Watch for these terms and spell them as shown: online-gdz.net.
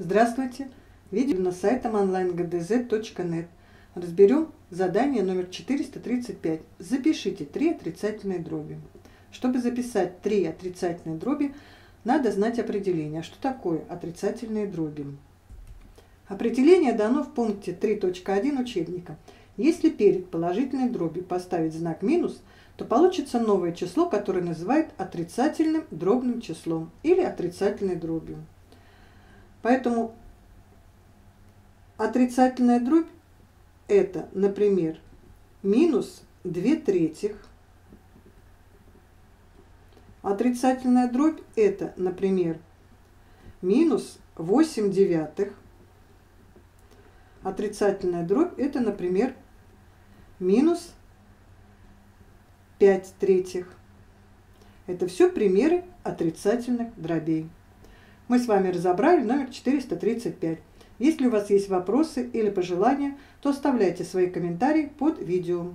Здравствуйте! Видео с сайтом online-gdz.net. Разберем задание номер 435. Запишите 3 отрицательные дроби. Чтобы записать 3 отрицательные дроби, надо знать определение. Что такое отрицательные дроби? Определение дано в пункте 3.1 учебника. Если перед положительной дробью поставить знак минус, то получится новое число, которое называют отрицательным дробным числом или отрицательной дробью. Поэтому отрицательная дробь это, например, минус 2/3. Отрицательная дробь это, например, минус 8/9. Отрицательная дробь это, например, минус 5/3. Это все примеры отрицательных дробей. Мы с вами разобрали номер 435. Если у вас есть вопросы или пожелания, то оставляйте свои комментарии под видео.